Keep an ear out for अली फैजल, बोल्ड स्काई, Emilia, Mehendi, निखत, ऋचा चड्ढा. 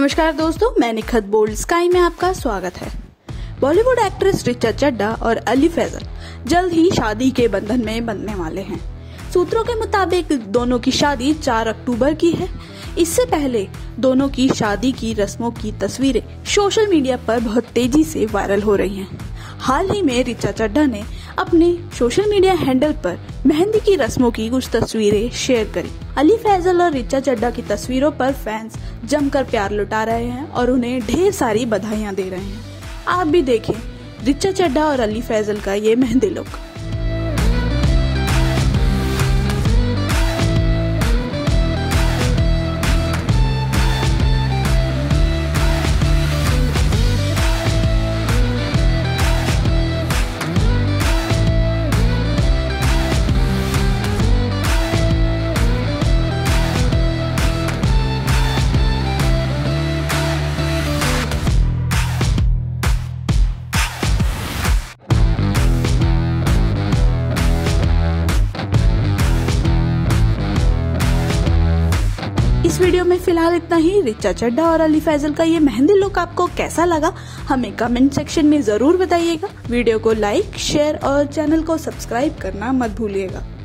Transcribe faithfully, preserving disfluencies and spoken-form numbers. नमस्कार दोस्तों, मैं निखत बोल्ड स्काई में आपका स्वागत है। बॉलीवुड एक्ट्रेस ऋचा चड्ढा और अली फैजल जल्द ही शादी के बंधन में बंधने वाले हैं। सूत्रों के मुताबिक दोनों की शादी चार अक्टूबर की है। इससे पहले दोनों की शादी की रस्मों की तस्वीरें सोशल मीडिया पर बहुत तेजी से वायरल हो रही हैं। हाल ही में ऋचा चड्ढा ने अपने सोशल मीडिया हैंडल पर मेहंदी की रस्मों की कुछ तस्वीरें शेयर करी। अली फैजल और ऋचा चड्ढा की तस्वीरों पर फैंस जमकर प्यार लुटा रहे हैं और उन्हें ढेर सारी बधाइयां दे रहे हैं। आप भी देखें ऋचा चड्ढा और अली फैजल का ये मेहंदी लुक। इस वीडियो में फिलहाल इतना ही। ऋचा चड्ढा और अली फैजल का ये मेहंदी लुक आपको कैसा लगा, हमें कमेंट सेक्शन में जरूर बताइएगा। वीडियो को लाइक, शेयर और चैनल को सब्सक्राइब करना मत भूलिएगा।